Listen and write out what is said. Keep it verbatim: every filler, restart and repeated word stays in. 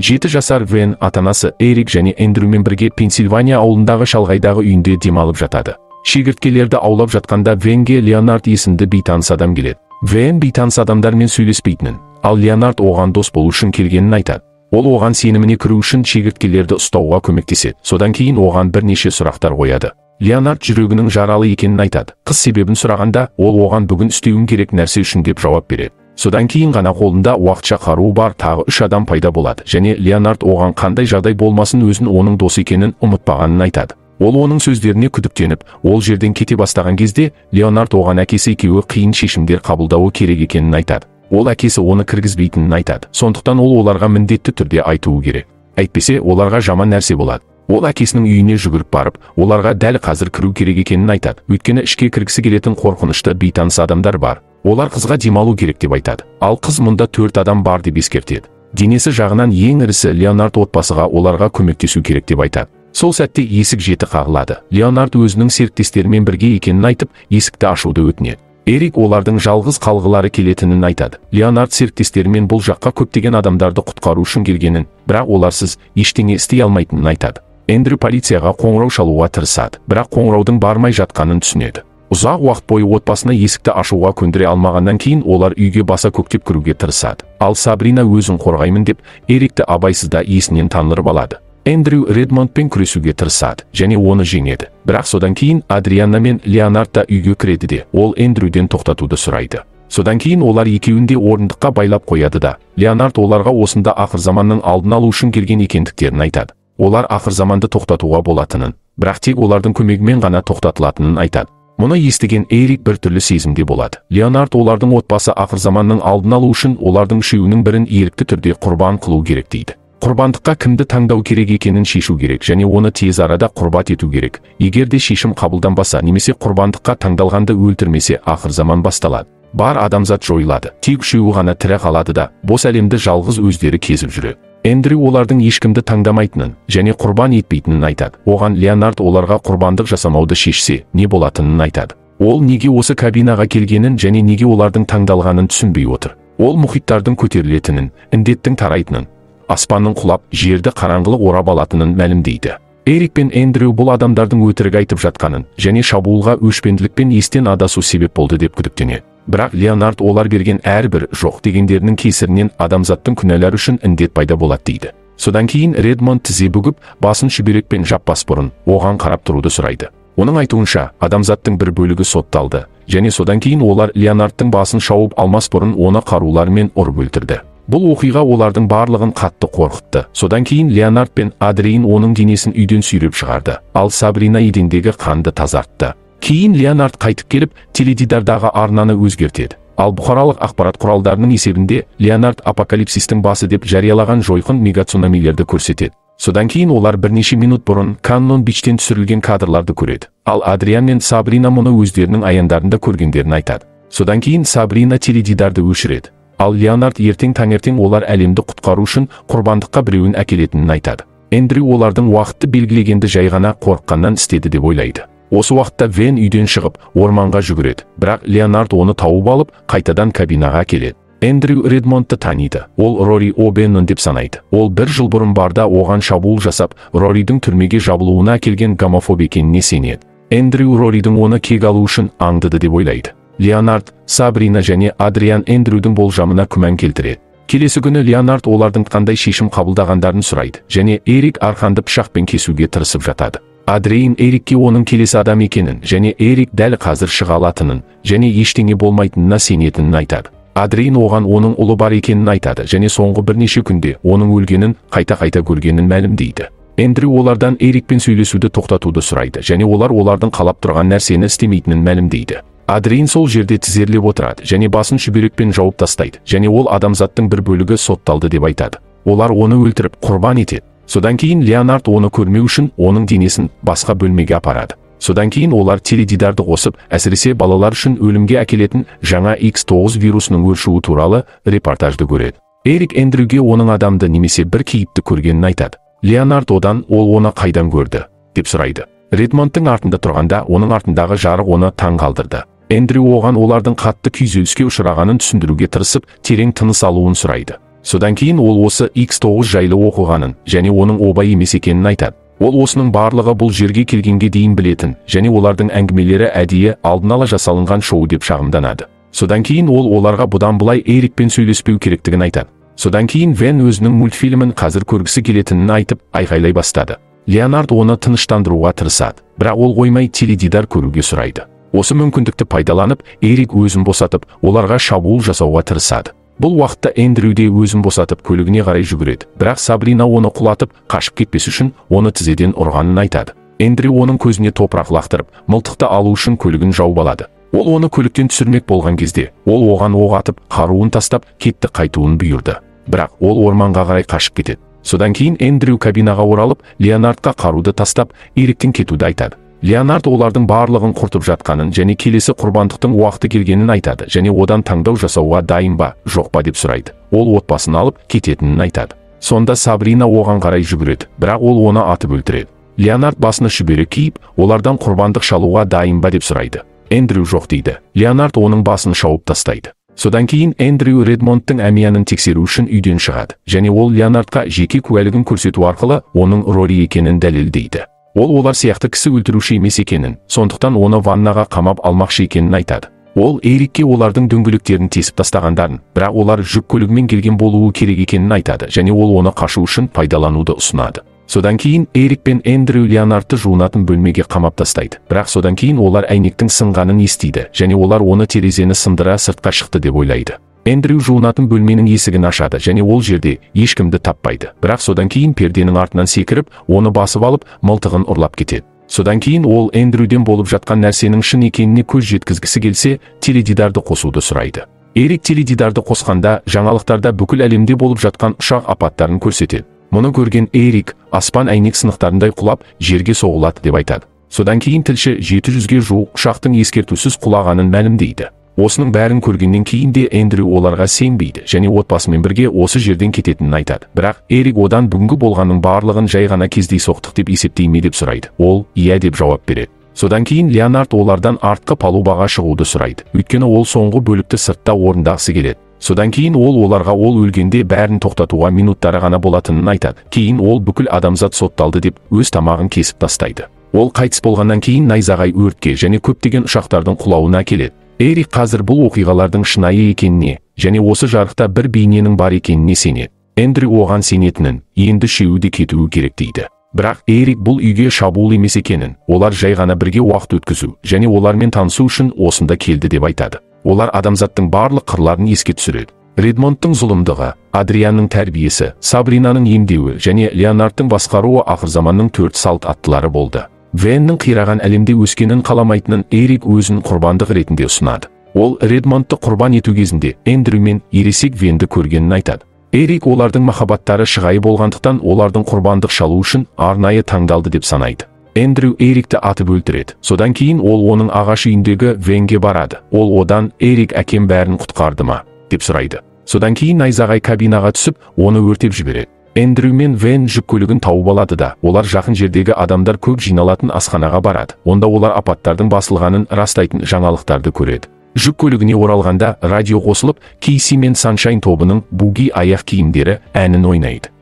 жеті жасар Вен атанасы Эрик және Эндрюмен бірге Пенсильвания ауылындағы шалғайдағы үйінде демалып жатады. Шегірткелерді аулап жатқанда Венге Леонард есімді бейтаныс адам келеді. Вен бейтаныс адамдармен сөйлеспейтінін, ал Леонард оған дос болу үшін келгенін айтады. Ол оған сеніміне кіру үшін шегірткелерді ұстауға көмектеседі. Содан кейін оған бірнеше сұрақтар қояды. Леонард жүрегінің жаралы екенін айтады. Қыз себебін сұрағанда, ол оған бүгін істеуім керек нәрсе үшін деп жауап береді. Содан кейін ғана қолында уақытша қаруы бар тағы үш адам пайда болады, және Леонард оған қандай жағдай болмасын өзін оның досы екенін ұмытпағанын айтады. Ол оның сөздеріне күдіктеніп, ол жерден кете бастаған кезде Леонард оған әкесі екеуі қиын шешімдер қабылдауы керек екенін айтады. Ол әкесі оны кіргізбейтінін айтады. Сондықтан ол оларға міндетті түрде айтуы керек. Әйтпесе оларға жаман нәрсе болады. Ол әкесінің үйіне жүгіріп барып, оларға дәл қазір кіру керек екенін айтады. Өйткені ішке кіргісі келетін қорқынышты бейтаныс адамдар бар. Олар қызға демалу керек деп айтады. Ал қыз мұнда төрт адам бар деп ескертеді. Денесі жағынан ең ірісі Леонард отбасыға оларға көмектесу керек деп айтады. Сол сәтте есік жеті қағылады. Леонард өзінің серіктестерімен бірге екенін айтып, есікті ашуды өтінеді. Эрик олардың жалғыз қалғылары келетінін айтады. Леонард серіктестерімен бұл жаққа көптеген адамдарды құтқару үшін келгенін, бірақ оларсыз ештеңе істей алмайтынын айтады. Эндрю полицияға қоңырау шалуға тырысады, бірақ қоңыраудың бармай жатқанын түсінеді. Ұзақ уақыт бойы отбасына есікті ашуға көндіре алмағаннан кейін олар үйге баса көктеп кіруге тырысады. Ал Сабрина өзін қорғаймын деп, Эрикті абайсызда есінен танырып алады. Эндрю Редмондпен күресуге тырысады, және оны жеңеді. Бірақ содан кейін Адриана мен Леонард та үйге кіреді де, ол Эндрюден тоқтатуды сұрайды. Содан кейін олар екеуін де орындыққа байлап қояды да, Леонард оларға осында ақырзаманның алдын алу үшін келген екендіктерін айтады. Олар ақырзаманды тоқтатуға болатынын, бірақ тек олардың көмегімен ғана тоқтатылатынын айтады. Мұны естіген Эрик бір түрлі сезімде болады. Леонард олардың отбасы ақырзаманның алдын алу үшін олардың үшеуінің бірін ерікті түрде құрбан қылу керек дейді. Құрбандыққа кімді таңдау керек екенін шешу керек және оны тез арада құрбат ету керек. Егер де шешім қабылданбаса немесе құрбандыққа таңдалғанды өлтірмесе ақырзаман басталады. Бар адамзат жойылады. Тек үшеуі ғана тірі қалады да, бос әлемді жалғыз өздері кезіп жүреді. Эндрю олардың ешкімді таңдамайтынын және құрбан етпейтінін айтады. Оған Леонард оларға құрбандық жасамауды шешсе, не болатынын айтады. Ол неге осы кабинаға келгенін және неге олардың таңдалғанын түсінбей отыр. Ол мұхиттардың көтерілетінін, індеттің тарайтынын, аспанның құлап, жерді қараңғылық орап алатынын мәлімдейді. Эрик пен Эндрю бұл адамдардың өтірік айтып жатқанын және шабуылға өшпенділікпен естен адасу себеп болды деп күдіктенеді. Бірақ Леонард олар берген әрбір жоқ дегендерінің кесірінен адамзаттың күнәлар үшін індет пайда болады дейді. Содан кейін Редмонд тізе бүгіп, басын шүберекпен жаппас бұрын оған қарап тұруды сұрайды. Оның айтуынша, адамзаттың бір бөлігі сотталды, және содан кейін олар Леонардтың басын шауып алмас бұрын оны қарулармен ұрып өлтірді. Бұл оқиға олардың барлығын қатты қорқытты. Содан кейін Леонард пен Адриан оның денесін үйден сүйреп шығарды, ал Сабрина едендегі қанды тазартты. Кейін Леонард қайтып келіп, теледидардағы арнаны өзгертеді. Ал бұқаралық ақпарат құралдарының есебінде Леонард апокалипсистің басы деп жариялаған жойқын мегацунамилерді көрсетеді. Содан кейін олар бірнеше минут бұрын Каннон-Бичтен түсірілген кадрларды көреді. Ал Адриан мен Сабрина мұны өздерінің аяндарында көргендерін айтады. Содан кейін Сабрина теледидарды өшіреді. Ал Леонард ертең таңертең олар әлемді құтқару үшін құрбандыққа біреуін әкелетінін айтады. Эндрю олардың уақытты белгілегенді жайғана қорыққаннан істеді деп ойлайды. Осы уақытта Вен үйден шығып, орманға жүгіреді, бірақ Леонард оны тауып алып, қайтадан кабинаға келеді. Эндрю Редмондты таниды. Ол Рори О'Беннон деп санайды. Ол бір жыл бұрын барда оған шабуыл жасап, Роридің түрмеге жабылуына келген гомофоб екеніне сенеді. Эндрю Роридің оны кек алу үшін аңдыды деп ойлайды. Леонард, Сабрина және Адриан Эндрюдің болжамына күмән келтіреді. Келесі күні Леонард олардың қандай шешім қабылдағандарын сұрайды, және Эрик арқанды пышақпен кесуге тырысып жатады. Адриан Эрикке оның келесі адам екенін, және Эрик дәл қазір шыға алатынын, және ештеңе болмайтынына сенетінін айтады. Адриан оған оның ұлы бар екенін айтады, және соңғы бірнеше күнде оның өлгенін қайта-қайта көргенін мәлімдейді. Эндрю олардан Эрикпен сөйлесуді тоқтатуды сұрайды, және олар олардың қалап тұрған нәрсені істемейтінін мәлімдейді. Адриан сол жерде тізерлеп отырады, және басын шүберекпен жауып тастайды, және ол адамзаттың бір бөлігі сотталды деп айтады. Олар оны өлтіріп құрбан етеді. Содан кейін Леонард оны көрмеу үшін оның денесін басқа бөлмеге апарады. Содан кейін олар теледидарды қосып, әсіресе балалар үшін өлімге әкелетін жаңа икс тоғыз вирусының өршуі туралы репортажды көреді. Эрик Эндрюге оның адамды немесе бір кейіпті көргенін айтады. Леонард одан ол оны қайдан көрді, деп сұрайды. Редмондтың артында тұрғанда оның артындағы жарық оны таң қалдырды. Эндрю оған олардың қатты күйзеліске ұшырағанын түсіндіруге тырысып, терең тыныс алуын сұрайды. Содан кейін ол осы икс тоғыз жайлы оқығанын, және оның обай емес екенін айтады. Ол осының барлығы бұл жерге келгенге дейін білетін, және олардың әңгімелері әдейі алдын ала жасалынған шоу деп шағымданады. Содан кейін ол оларға бұдан былай Эрикпен сөйлеспеу керектігін айтады. Содан кейін Вен өзінің мультфильмін қазір көргісі келетінін айтып, айқайлай бастады. Леонард оны тыныштандыруға тырысады, бірақ ол қоймай теледидар көруге сұрайды. Осы мүмкіндікті пайдаланып, Эрик өзін босатып, оларға шабуыл жасауға тырысады. Бұл уақытта Эндрю де өзін босатып көлігіне қарай жүгіреді, бірақ Сабрина оны құлатып, қашып кетпес үшін оны тізеден ұрғанын айтады. Эндрю оның көзіне топырақ лақтырып, мылтықты алу үшін көлігін жауып алады. Ол оны көліктен түсірмек болған кезде, ол оған оқ атып, қаруын тастап, кетті қайтуын бұйырды. Бірақ ол орманға қарай қашып кетеді. Содан кейін Эндрю кабинаға оралып, Леонардқа қаруды тастап, Эриктен кетуді айтады. Леонард олардың барлығын құртып жатқанын және келесі құрбандықтың уақыты келгенін айтады, және одан таңдау жасауға дайын ба, жоқ па деп сұрайды. Ол отбасын алып кететінін айтады. Сонда Сабрина оған қарай жүгіреді, бірақ ол оны атып өлтіреді. Леонард басына шүберек киіп, олардан құрбандық шалуға дайын ба деп сұрайды. Эндрю жоқ дейді. Леонард оның басын шауып тастайды. Содан кейін Эндрю Редмондтың әмиянын тексеру үшін үйден шығады, және ол Леонардқа жеке куәлігін көрсету арқылы оның Рори екенін дәлелдейді. Ол олар сияқты кісі өлтіруші емес екенін, сондықтан оны ваннаға қамап алмақшы екенін айтады. Ол Эрикке олардың дөңгелектерін тесіп тастағандарын, бірақ олар жүк көлігімен келген болуы керек екенін айтады, және ол оны қашу үшін пайдалануды ұсынады. Содан кейін Эрик пен Эндрю Леонардты жуынатын бөлмеге қамап тастайды. Бірақ содан кейін олар әйнектің сынғанын естиді, және олар оны терезені сындыра сыртқа шықты деп ойлайды. Эндрю жуынатын бөлменің есігін ашады, және ол жерде ешкімді таппайды. Бірақ содан кейін перденің артынан секіріп, оны басып алып, мылтығын ұрлап кетеді. Содан кейін ол Эндрюден болып жатқан нәрсенің шын екеніне көз жеткізгісі келсе, теледидарды қосуды сұрайды. Эрик теледидарды қосқанда, жаңалықтарда бүкіл әлемде болып жатқан ұшақ апаттарын көрсетеді. Мұны көрген Эрик, аспан әйнек сынықтарындай құлап, жерге соғылады деп айтады. Содан кейін тілші жеті жүзге жуық ұшақтың ескертусіз құлағанын мәлімдейді. Осының бәрін көргеннен кейін де Эндрю оларға сенбейді, және отбасымен бірге осы жерден кететінін айтады. Бірақ Эрик одан бүгінгі болғанның барлығын жай ғана кездей соқтық деп есептейме деп сұрайды. Ол иә деп жауап береді. Содан кейін Леонард олардан артқы палубаға шығуды сұрайды, өйткені ол соңғы бөлікті сыртта орындағысы келеді. Содан кейін ол оларға ол өлгенде бәрін тоқтатуға минуттары ғана болатынын айтады. Кейін ол бүкіл адамзат сотталды деп өз тамағын кесіп тастайды. Ол қайтыс болғаннан кейін найзағай өртке және көптеген ұшақтардың құлауына келеді. Эрик қазір бұл оқиғалардың шынайы екеніне, және осы жарықта бір бейненің бар екеніне сенеді. Эндрю оған сенетінін, енді шеуі де кетуі керек дейді. Бірақ Эрик бұл үйге шабуыл емес екенін, олар жай ғана бірге уақыт өткізу, және олармен танысу үшін осында келді деп айтады. Олар адамзаттың барлық қырларын еске түсіреді. Редмондтың зұлымдығы, Адрианның тәрбиесі, Сабринаның емдеуі және Леонардтың басқаруы ақырзаманның төрт салт аттылары болды. Веннің қираған әлемде өскенін қаламайтынын Эрик өзін құрбандық ретінде ұсынады. Ол Редмондты құрбан ету кезінде Эндрю мен ересек Венді көргенін айтады. Эрик олардың махаббаттары шығайы болғандықтан олардың құрбандық шалу үшін арнайы таңдалды деп санайды. Эндрю Эрикті атып өлтіреді. Содан кейін ол оның ағаш үйіндегі Венге барады. Ол одан «Эрик әкем бәрін құтқарды ма?» деп сұрайды. Содан кейін найзағай кабинаға түсіп, оны өртеп жібереді. Эндрю мен Вен жүк көлігін тауып алады да, олар жақын жердегі адамдар көп жиналатын асханаға барады. Онда олар апаттардың басылғанын растайтын жаңалықтарды көреді. Жүк көлігіне оралғанда радио қосылып, Кейси мен Саншайн тобының «Буги аяқ киімдері» әнін ойнайды.